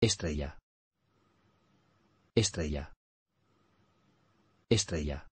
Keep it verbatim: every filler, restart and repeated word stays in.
Estrella. Estrella. Estrella.